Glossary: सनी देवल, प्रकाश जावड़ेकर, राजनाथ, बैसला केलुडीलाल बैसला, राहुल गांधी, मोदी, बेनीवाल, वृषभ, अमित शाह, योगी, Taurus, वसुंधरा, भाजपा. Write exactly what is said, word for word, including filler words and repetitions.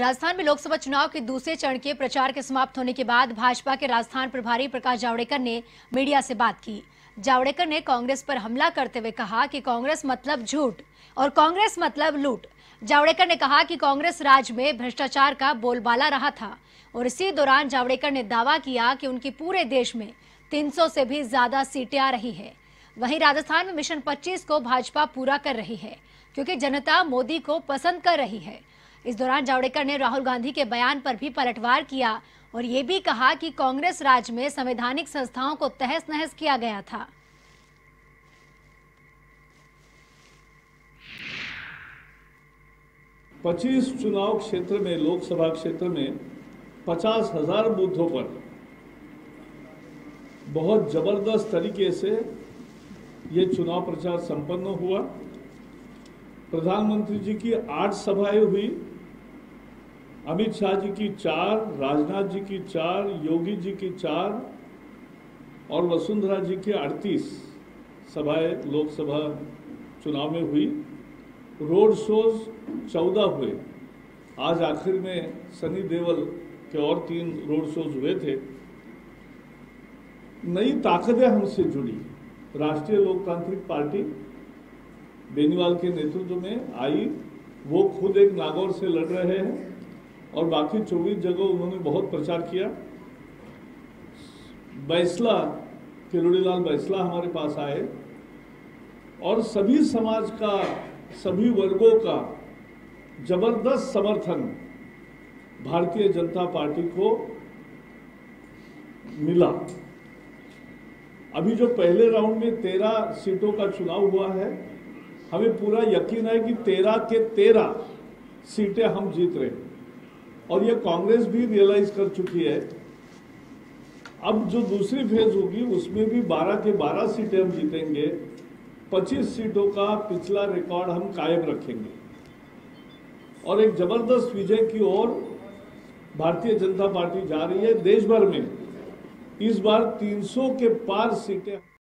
राजस्थान में लोकसभा चुनाव के दूसरे चरण के प्रचार के समाप्त होने के बाद भाजपा के राजस्थान प्रभारी प्रकाश जावड़ेकर ने मीडिया से बात की। जावड़ेकर ने कांग्रेस पर हमला करते हुए कहा कि कांग्रेस मतलब झूठ और कांग्रेस मतलब लूट। जावड़ेकर ने कहा कि कांग्रेस राज्य में भ्रष्टाचार का बोलबाला रहा था और इसी दौरान जावड़ेकर ने दावा किया कि उनकी पूरे देश में तीन सौ से भी ज्यादा सीटें आ रही है। वहीं राजस्थान में मिशन पच्चीस को भाजपा पूरा कर रही है क्योंकि जनता मोदी को पसंद कर रही है। इस दौरान जावड़ेकर ने राहुल गांधी के बयान पर भी पलटवार किया और ये भी कहा कि कांग्रेस राज में संवैधानिक संस्थाओं को तहस नहस किया गया था। पच्चीस चुनाव क्षेत्र में, लोकसभा क्षेत्र में पचास हजार बूथों पर बहुत जबरदस्त तरीके से ये चुनाव प्रचार संपन्न हुआ। प्रधानमंत्री जी की आठ सभाएं हुई, अमित शाह जी की चार, राजनाथ जी की चार, योगी जी की चार और वसुंधरा जी की अड़तीस सभाएं लोकसभा चुनाव में हुई। रोड शोज चौदह हुए। आज आखिर में सनी देवल के और तीन रोड शोज हुए थे। नई ताकतें हमसे जुड़ी, राष्ट्रीय लोकतांत्रिक पार्टी बेनीवाल के नेतृत्व में आई। वो खुद एक नागौर से लड़ रहे हैं और बाकी चौबीस जगह उन्होंने बहुत प्रचार किया। बैसला केलुडीलाल बैसला हमारे पास आए और सभी समाज का, सभी वर्गों का जबरदस्त समर्थन भारतीय जनता पार्टी को मिला। अभी जो पहले राउंड में तेरह सीटों का चुनाव हुआ है, हमें पूरा यकीन है कि तेरह के तेरह सीटें हम जीत रहे हैं और ये कांग्रेस भी रियलाइज कर चुकी है। अब जो दूसरी फेज होगी उसमें भी बारह के बारह सीटें हम जीतेंगे। पच्चीस सीटों का पिछला रिकॉर्ड हम कायम रखेंगे और एक जबरदस्त विजय की ओर भारतीय जनता पार्टी जा रही है। देश भर में इस बार तीन सौ के पार सीटें